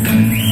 Right.